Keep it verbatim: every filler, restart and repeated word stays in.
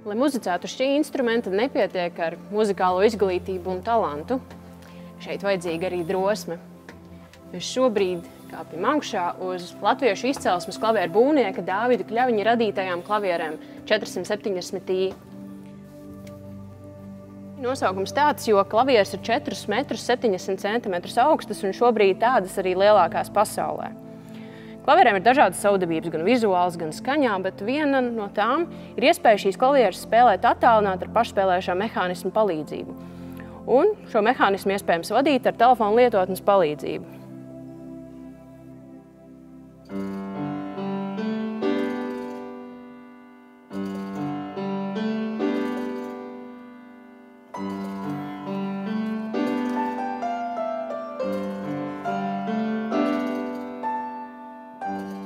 Lai muzicētu šī instrumenta, nepietiek ar muzikālo izglītību un talantu. Šeit vajadzīga arī drosme. Mēs šobrīd kāpjam augšā uz latviešu izcelsmes klavieru būvnieka Dāvida Kļaviņa radītajām klavierēm četri simti septiņdesmit i. Nosaukums tāds, jo klavieres ir četrus metrus septiņdesmit centimetrus augstas un šobrīd tādas arī lielākās pasaulē. Klavierēm ir dažādas savdabības, gan vizuāls, gan skaņā, bet viena no tām ir iespēja šīs klavieres spēlēt attālināt ar pašspēlējušā mehānismu palīdzību. Un šo mehānismu iespējams vadīt ar telefonu lietotnes palīdzību. Thank you.